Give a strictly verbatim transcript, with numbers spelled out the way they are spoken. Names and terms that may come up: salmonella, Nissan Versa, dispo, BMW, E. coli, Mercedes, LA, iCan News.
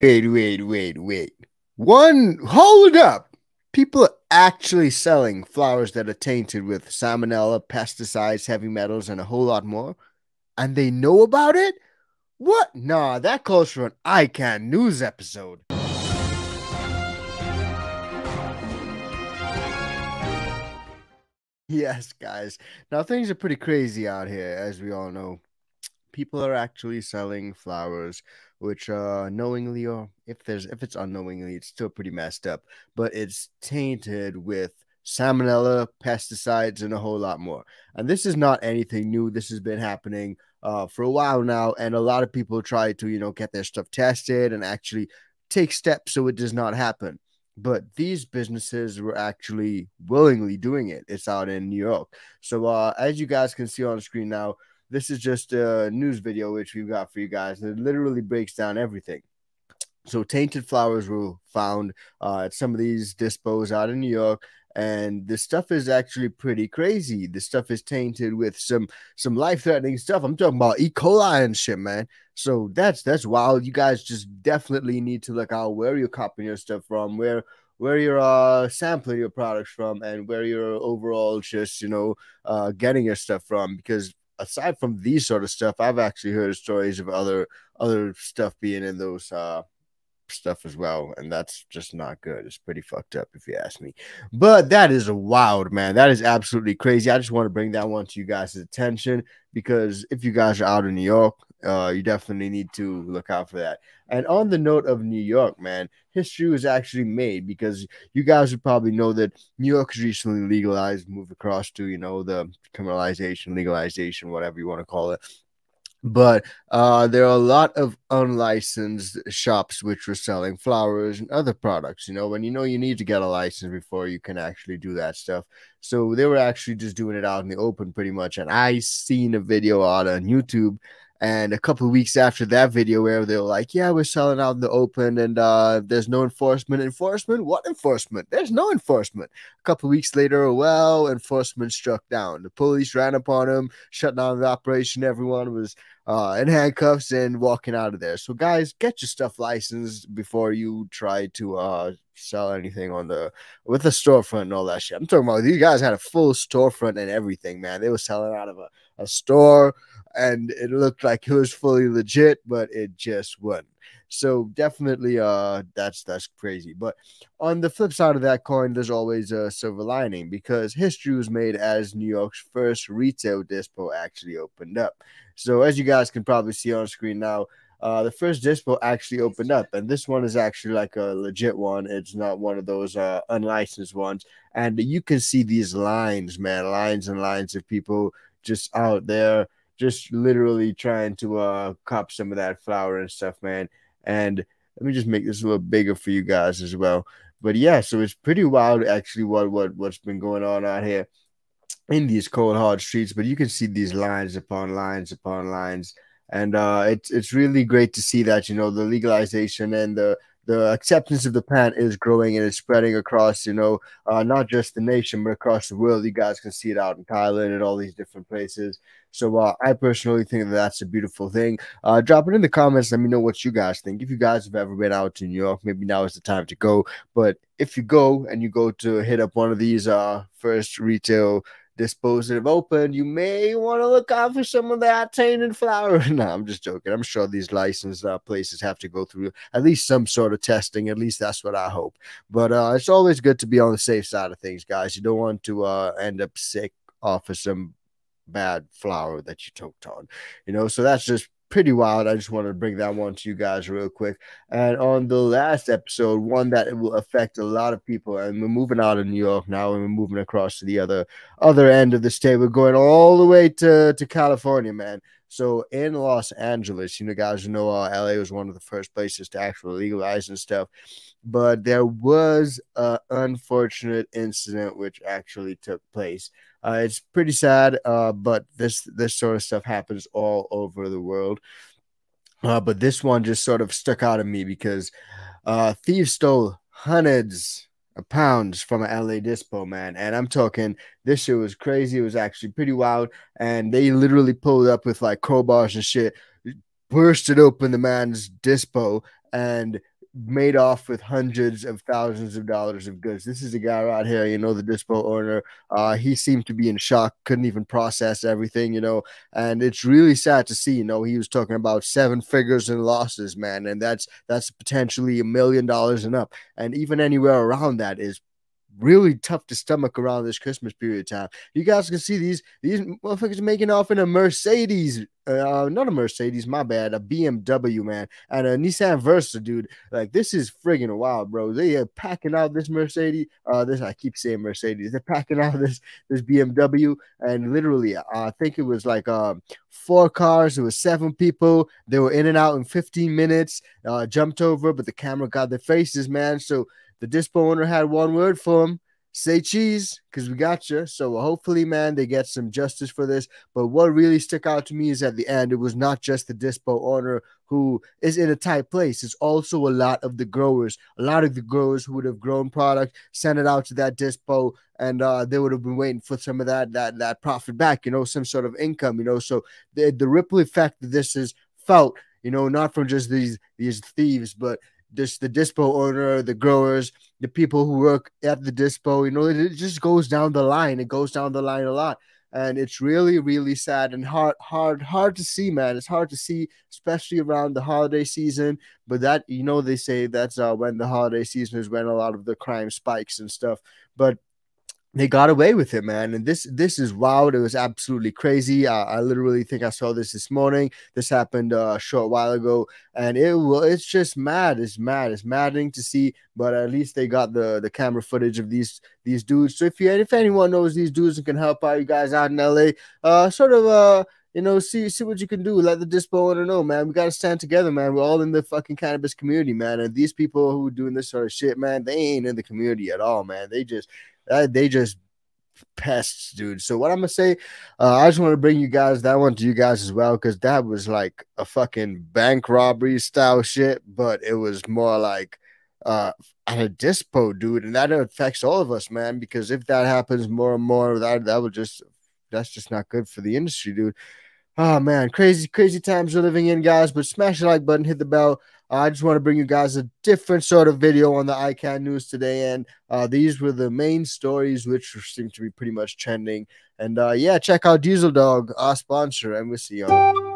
Wait, wait, wait, wait. One, hold up. People are actually selling flowers that are tainted with salmonella, pesticides, heavy metals, and a whole lot more. And they know about it? What? Nah, that calls for an iCan News episode. Yes, guys. Now, things are pretty crazy out here, as we all know. People are actually selling flowers, which uh, knowingly or if there's if it's unknowingly, it's still pretty messed up. But it's tainted with salmonella, pesticides, and a whole lot more. And this is not anything new. This has been happening uh, for a while now. And a lot of people try to, you know, get their stuff tested and actually take steps so it does not happen. But these businesses were actually willingly doing it. It's out in New York. So uh, as you guys can see on the screen now, this is just a news video which we've got for you guys, and it literally breaks down everything. So tainted flowers were found uh, at some of these dispos out in New York, and this stuff is actually pretty crazy. This stuff is tainted with some some life-threatening stuff. I'm talking about E. coli and shit, man. So that's that's wild. You guys just definitely need to look out where you're copying your stuff from, where where you're uh, sampling your products from, and where you're overall just, you know, uh, getting your stuff from, because aside from these sort of stuff, I've actually heard stories of other other stuff being in those uh, stuff as well, and that's just not good. It's pretty fucked up, if you ask me. But that is wild, man. That is absolutely crazy. I just want to bring that one to you guys' attention, because if you guys are out in New York, uh, you definitely need to look out for that. And on the note of New York, man, history was actually made, because you guys would probably know that New York has recently legalized, moved across to, you know, the criminalization, legalization, whatever you want to call it. But uh, there are a lot of unlicensed shops which were selling flowers and other products, you know, when you know you need to get a license before you can actually do that stuff. So they were actually just doing it out in the open pretty much. And I seen a video out on YouTube, and a couple of weeks after that video where they were like, yeah, we're selling out in the open, and uh, there's no enforcement. Enforcement? What enforcement? There's no enforcement. A couple of weeks later, well, enforcement struck down. The police ran upon him, shut down the operation. Everyone was uh, in handcuffs and walking out of there. So, guys, get your stuff licensed before you try to uh, sell anything on the with a storefront and all that shit. I'm talking about these guys had a full storefront and everything, man. They were selling out of a, a store, and it looked like it was fully legit, but it just wasn't. So definitely, uh, that's that's crazy. But on the flip side of that coin, there's always a silver lining, because history was made as New York's first retail dispo actually opened up. So as you guys can probably see on screen now, uh, the first dispo actually opened up, and this one is actually like a legit one. It's not one of those uh, unlicensed ones, and you can see these lines, man, lines and lines of people just out there, just literally trying to uh, cop some of that flour and stuff, man. And let me just make this a little bigger for you guys as well. But yeah, so it's pretty wild actually what, what, what's been going on out here in these cold, hard streets. But you can see these lines upon lines upon lines. And uh, it's, it's really great to see that, you know, the legalization and the The acceptance of the plant is growing, and it's spreading across, you know, uh, not just the nation, but across the world. You guys can see it out in Thailand and all these different places. So uh, I personally think that that's a beautiful thing. Uh, drop it in the comments. Let me know what you guys think. If you guys have ever been out to New York, maybe now is the time to go. But if you go and you go to hit up one of these uh, first retail dispos that have opened, you may want to look out for some of that tainted flour. No, I'm just joking. I'm sure these licensed uh, places have to go through at least some sort of testing. At least that's what I hope. But uh, it's always good to be on the safe side of things, guys. You don't want to uh, end up sick off of some bad flour that you choked on, you know. So that's just pretty wild. I just wanted to bring that one to you guys real quick. And on the last episode, one that will affect a lot of people, and we're moving out of New York now, and we're moving across to the other other end of the state. We're going all the way to, to California, man. So in Los Angeles, you know, guys, you know, uh, L A was one of the first places to actually legalize and stuff. But there was an unfortunate incident which actually took place. Uh, it's pretty sad, uh, but this, this sort of stuff happens all over the world. Uh, but this one just sort of stuck out at me, because uh, thieves stole hundreds of pounds from an L A dispo, man. And I'm talking, this shit was crazy. It was actually pretty wild. And they literally pulled up with like crowbars and shit, bursted open the man's dispo, and made off with hundreds of thousands of dollars of goods. This is a guy right here, you know, the Dispo owner. Uh, he seemed to be in shock, couldn't even process everything, you know, and it's really sad to see, you know, he was talking about seven figures in losses, man. And that's, that's potentially a million dollars and up. And even anywhere around that is really tough to stomach around this Christmas period time. You guys can see these, these motherfuckers making off in a Mercedes. Uh, not a Mercedes, my bad, a B M W, man, and a Nissan Versa, dude. Like, this is friggin' wild, bro. They are packing out this Mercedes. Uh, this I keep saying Mercedes. They're packing out this this B M W, and literally, uh, I think it was like um four cars. It was seven people. They were in and out in fifteen minutes. Uh, jumped over, but the camera got their faces, man. So the Dispo owner had one word for him. Say cheese, because we got you. So hopefully, man, they get some justice for this. But what really stuck out to me is at the end, it was not just the Dispo owner who is in a tight place. It's also a lot of the growers. A lot of the growers who would have grown product, sent it out to that Dispo, and uh, they would have been waiting for some of that that that profit back, you know, some sort of income, you know. So the, the ripple effect that this is felt, you know, not from just these these thieves, but this the Dispo owner, the growers, the people who work at the Dispo, you know, it, it just goes down the line. It goes down the line a lot. And it's really, really sad and hard, hard, hard to see, man. It's hard to see, especially around the holiday season. But that, you know, they say that's uh, when the holiday season is when a lot of the crime spikes and stuff. But they got away with it, man. And this this is wild. It was absolutely crazy. I, I literally think I saw this this morning. This happened uh, a short while ago. And it will, it's just mad. It's mad. It's maddening to see. But at least they got the, the camera footage of these these dudes. So if you if anyone knows these dudes and can help out you guys out in L A, uh, sort of, uh, you know, see see what you can do. Let the Dispo owner know, man. We got to stand together, man. We're all in the fucking cannabis community, man. And these people who are doing this sort of shit, man, they ain't in the community at all, man. They just... Uh, they just pests, dude. So what I'm gonna say, uh, I just want to bring you guys that one to you guys as well, because that was like a fucking bank robbery style shit, but it was more like uh, at a Dispo, dude, and that affects all of us, man. Because if that happens more and more, that that would just that's just not good for the industry, dude. Oh man, crazy, crazy times we're living in, guys. But smash the like button, hit the bell. I just want to bring you guys a different sort of video on the iCan News today, and uh, these were the main stories which seem to be pretty much trending. And uh, yeah, check out Diesel Dog, our sponsor, and we'll see y'all.